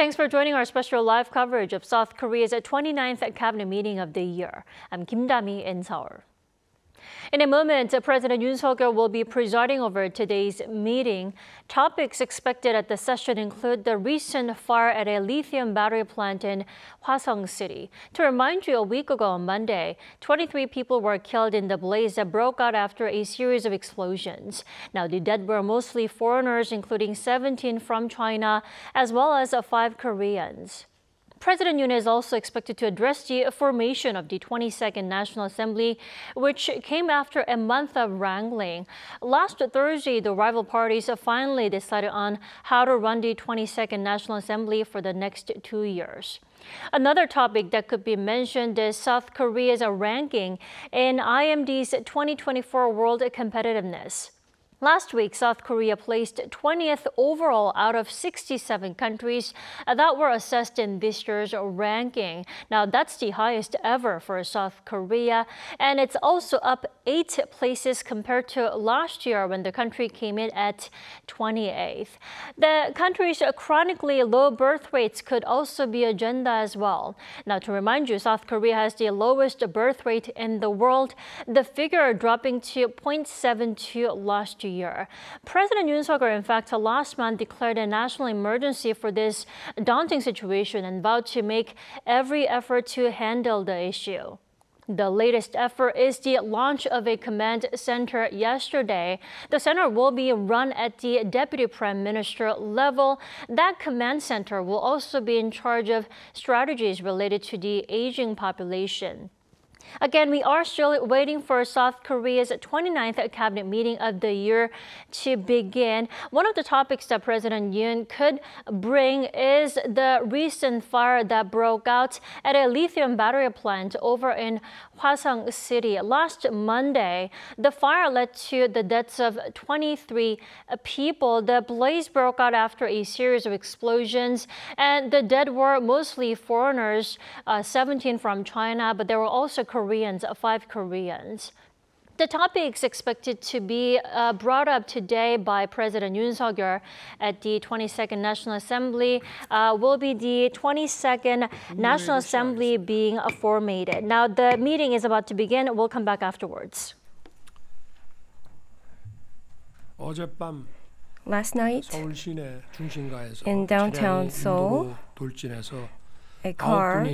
Thanks for joining our special live coverage of South Korea's 29th Cabinet Meeting of the year. I'm Kim Dami in Seoul. In a moment, President Yoon Suk-yeol will be presiding over today's meeting. Topics expected at the session include the recent fire at a lithium battery plant in Hwaseong City. To remind you, a week ago on Monday, 23 people were killed in the blaze that broke out after a series of explosions. Now, the dead were mostly foreigners, including 17 from China, as well as 5 Koreans. President Yoon is also expected to address the formation of the 22nd National Assembly, which came after a month of wrangling. Last Thursday, the rival parties finally decided on how to run the 22nd National Assembly for the next 2 years. Another topic that could be mentioned is South Korea's ranking in IMD's 2024 World Competitiveness. Last week, South Korea placed 20th overall out of 67 countries that were assessed in this year's ranking. Now, that's the highest ever for South Korea, and it's also up 8 places compared to last year when the country came in at 28th. The country's chronically low birth rates could also be an agenda as well. Now, to remind you, South Korea has the lowest birth rate in the world, the figure dropping to 0.72 last year. President Yoon Suk-yeol, in fact, last month declared a national emergency for this daunting situation and vowed to make every effort to handle the issue. The latest effort is the launch of a command center yesterday. The center will be run at the Deputy Prime Minister level. That command center will also be in charge of strategies related to the aging population. Again, we are still waiting for South Korea's 29th Cabinet Meeting of the year to begin. One of the topics that President Yoon could bring is the recent fire that broke out at a lithium battery plant over in Hwaseong City. Last Monday, the fire led to the deaths of 23 people. The blaze broke out after a series of explosions, and the dead were mostly foreigners, 17 from China, but there were also Koreans, 5 Koreans. The topic is expected to be brought up today by President Yoon Suk-yeol at the 22nd National Assembly. Will be the 22nd National Assembly being formatted. Now, the meeting is about to begin. We'll come back afterwards. Last night, in downtown Seoul, a car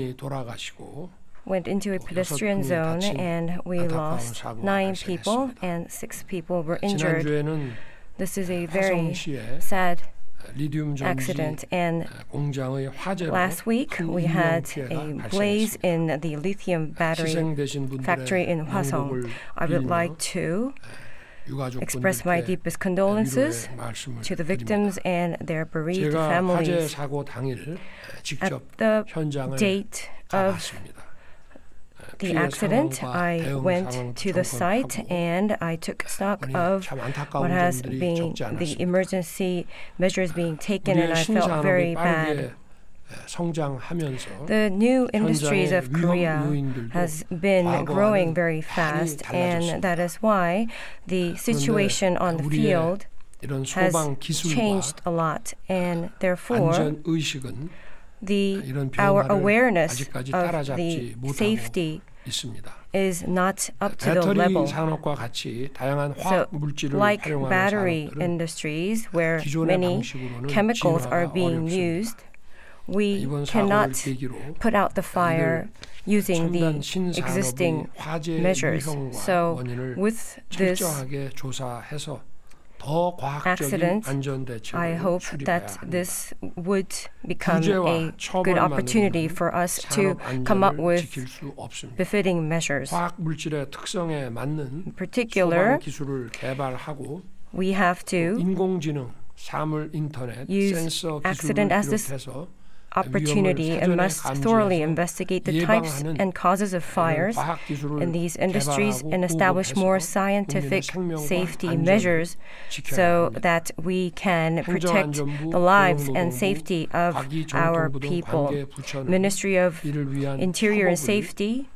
went into a pedestrian zone, and we lost 9 people, and 6 people were injured. This is a very sad accident, and last week we had a blaze in the lithium battery factory in Hwaseong. I would like to express my deepest condolences to the victims and their bereaved families. At the date of the accident, I went to the site and I took stock of what has been the emergency measures being taken, and I felt very bad. The new industries of Korea has been growing very fast, and that is why the situation on the field has changed a lot, and therefore our awareness of the safety is not up to the level. So, like battery industries where many chemicals are being used, we cannot put out the fire using the existing measures. So, with this accident, I hope that this would become a good opportunity for us to come up with befitting measures. In particular, we have to use accident as this opportunity and must thoroughly investigate the types and causes of fires in these industries and establish more scientific safety measures so that we can protect the lives and safety of our people. Ministry of Interior and Safety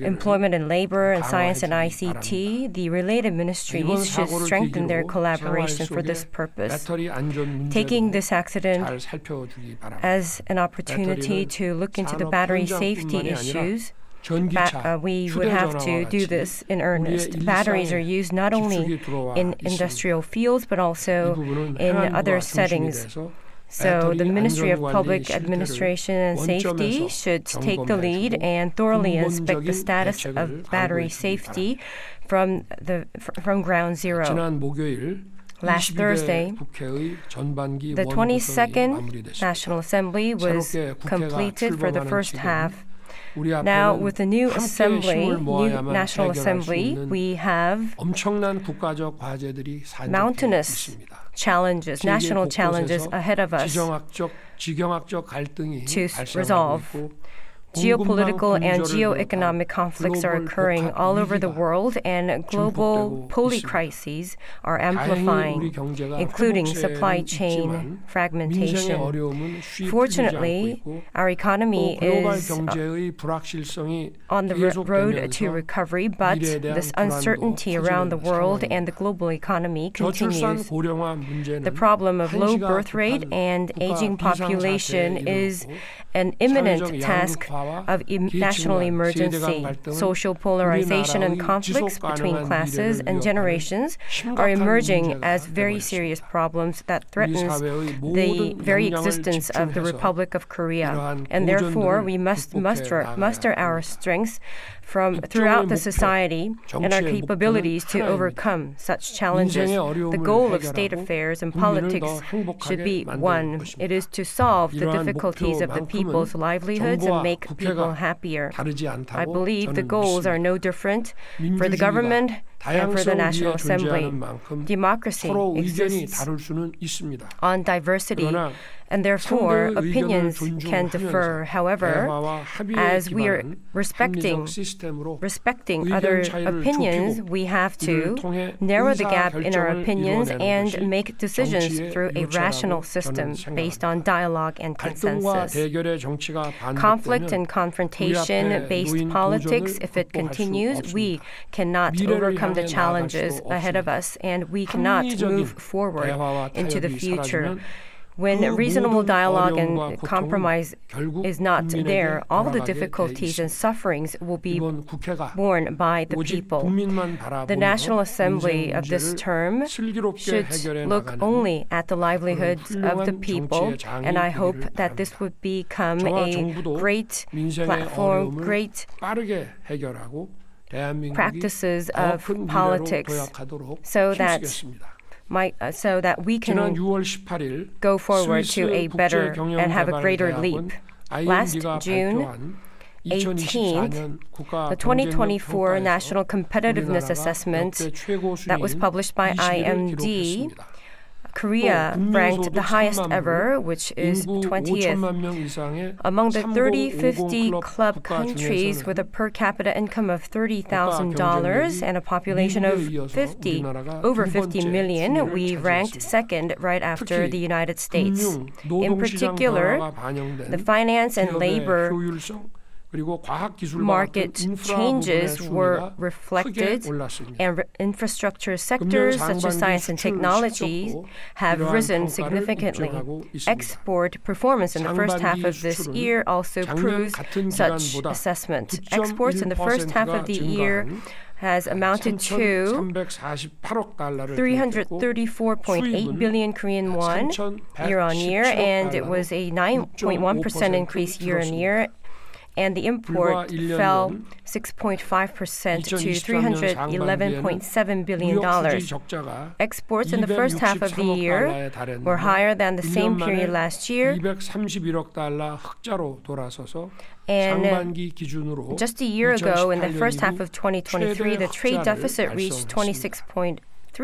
Employment and Labor and Science and ICT, the related ministries should strengthen their collaboration for this purpose, taking this accident as an opportunity to look into the battery safety issues. We would have to do this in earnest. Batteries are used not only in industrial fields, but also in other settings. So the Ministry of Public Administration and Safety should take the lead and thoroughly inspect the status of battery safety from ground zero. Last Thursday, the 22nd National Assembly was completed for the first half. Now, with the new National Assembly, we have mountainous challenges, national challenges ahead of us to resolve. Geopolitical and geoeconomic conflicts are occurring all over the world, and global polycrises are amplifying, including supply chain fragmentation. Fortunately, our economy is on the road to recovery, but this uncertainty around the world and the global economy continues. The problem of low birth rate and aging population is an imminent task of national emergency. Social polarization and conflicts between classes and generations are emerging as very serious problems that threatens the very existence of the Republic of Korea. And therefore, we must muster our strengths from throughout the society and our capabilities to overcome such challenges. The goal of state affairs and politics should be one. It is to solve the difficulties of the people's livelihoods and make people happier. I believe the goals are no different for the government and for the National Assembly. Democracy exists on diversity, and therefore opinions can differ. However, as we are respecting other opinions, we have to narrow the gap in our opinions and make decisions through a rational system based on dialogue and consensus. Conflict and confrontation-based politics, if it continues, we cannot overcome the challenges ahead of us, and we cannot move forward into the future. When reasonable dialogue and compromise is not there, all the difficulties and sufferings will be borne by the people. The National Assembly of this term should look only at the livelihoods of the people, and I hope that this would become a great platform, great practices of politics, so that we can go forward to a better and have a greater leap. Last June 18th, the 2024 National Competitiveness Assessment that was published by IMD, Korea ranked the highest ever, which is 20th. Among the 50 club countries with a per capita income of $30,000 and a population of over 50 million, we ranked second right after the United States. In particular, the finance and labor market changes were reflected, and infrastructure sectors such as science and technology have risen significantly. Export performance in the first half of this year also proves such assessment. Exports in the first half of the year has amounted to 334.8 billion Korean won year-on-year, and it was a 9.1% increase year-on-year. And the import fell 6.5% to $311.7 billion. Exports in the first half of the year were higher than the same period last year. And just a year ago, in the first half of 2023, the trade deficit reached 26.3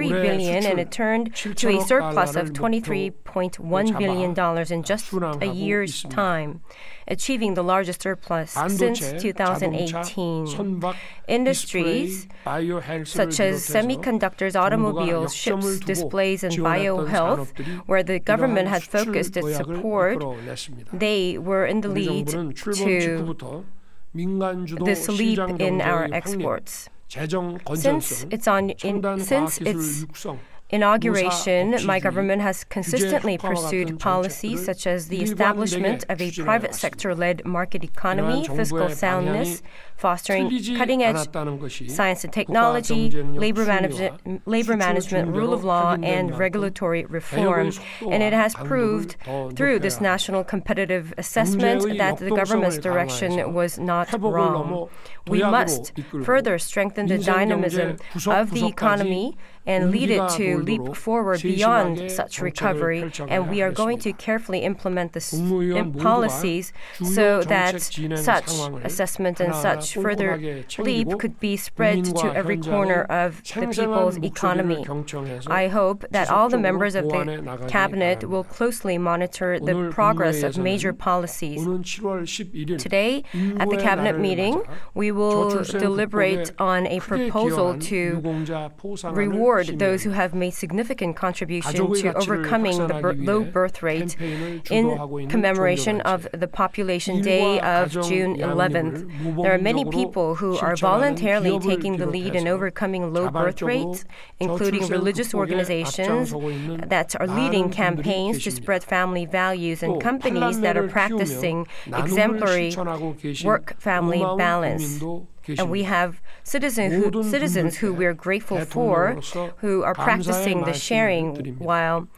billion, and it turned to a surplus of $23.1 billion in just a year's time, achieving the largest surplus since 2018. Industries such as semiconductors, automobiles, ships, displays, and biohealth, where the government had focused its support, they were in the lead to the sleep in our exports. Since its inauguration, my government has consistently pursued policies such as the establishment of a private sector-led market economy, fiscal soundness, fostering cutting-edge science and technology, labor management, rule of law, and regulatory reform. And it has proved through this national competitive assessment that the government's direction was not wrong. We must further strengthen the dynamism of the economy and lead it to leap forward beyond such recovery, and we are going to carefully implement the policies so that such assessment and such further leap could be spread to every corner of the people's economy. I hope that all the members of the cabinet will closely monitor the progress of major policies. Today, at the cabinet meeting, we will deliberate on a proposal to reward those who have made significant contribution to overcoming the low birth rate in commemoration of the Population Day of June 11th. There are many people who are voluntarily taking the lead in overcoming low birth rates, including religious organizations that are leading campaigns to spread family values and companies that are practicing exemplary work-family balance. And we have citizens who we are grateful for, who are practicing the sharing while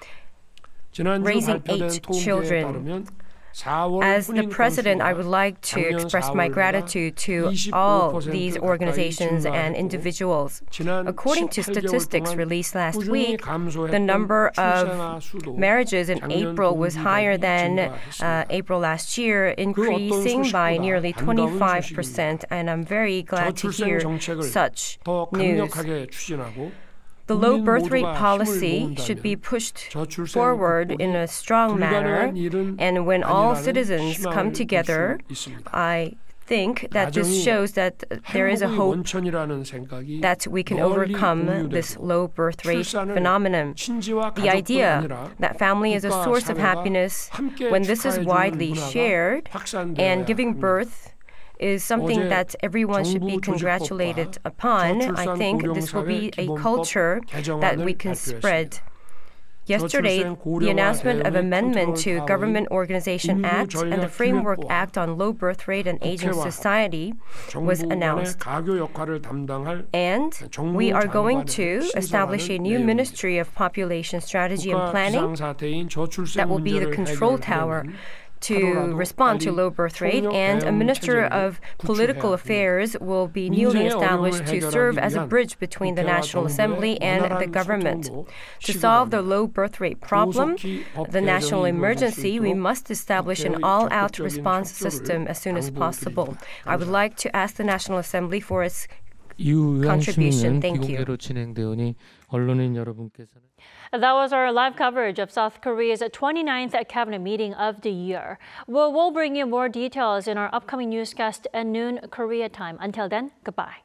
raising 8 children. As the President, I would like to express my gratitude to all these organizations and individuals. According to statistics released last week, the number of marriages in April was higher than April last year, increasing by nearly 25%, and I'm very glad to hear such news. The low birth rate policy should be pushed forward in a strong manner, and when all citizens come together, I think that this shows that there is a hope that we can overcome this low birth rate phenomenon. The idea that family is a source of happiness, when this is widely shared, and giving birth is something that everyone should be congratulated upon. I think this will be a culture that we can spread. Yesterday, the announcement of amendment to Government Organization Act and the Framework Act on Low Birth Rate and Aging Society was announced. And we are going to establish a new Ministry of Population Strategy and Planning that will be the control tower to respond to low birth rate, and a Minister of Political Affairs will be newly established to serve as a bridge between the National Assembly and the government. To solve the low birth rate problem, the national emergency, we must establish an all-out response system as soon as possible. I would like to ask the National Assembly for its contribution. Thank you. That was our live coverage of South Korea's 29th cabinet meeting of the year. We'll bring you more details in our upcoming newscast at noon Korea time. Until then, goodbye.